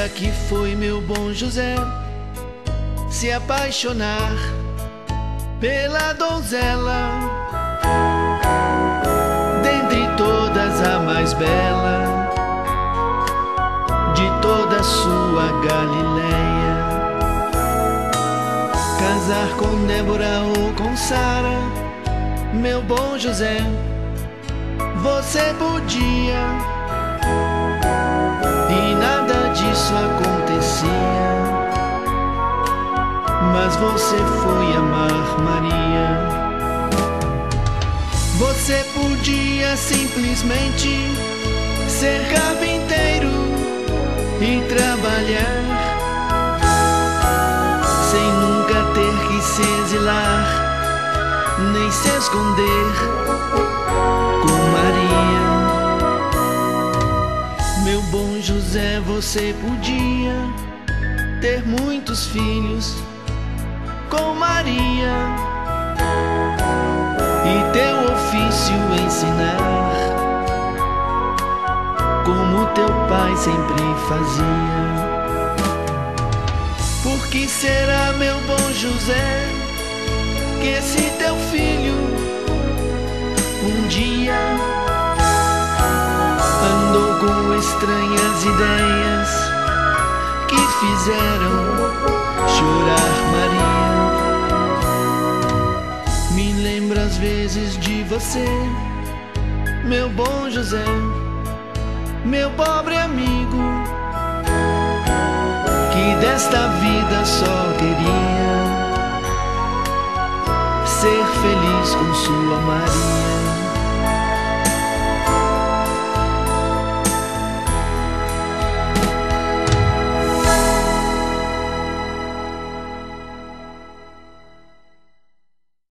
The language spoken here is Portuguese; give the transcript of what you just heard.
dia que foi meu bom José se apaixonar pela donzela, dentre todas a mais bela de toda sua Galileia. Casar com Débora ou com Sara, meu bom José, você podia, e nada disso acontecia. Mas você foi amar Maria. Você podia simplesmente ser carpinteiro e trabalhar, sem nunca ter que se exilar nem se esconder com Maria. Meu bom José, você podia ter muitos filhos com Maria e teu ofício ensinar, como teu pai sempre fazia. Por que será, meu bom José, que esse teu filho um dia andou com estranhas ideias que fizeram chorar Maria? Me lembro às vezes de você, meu bom José, meu pobre amigo, que desta vida só queria ser feliz com sua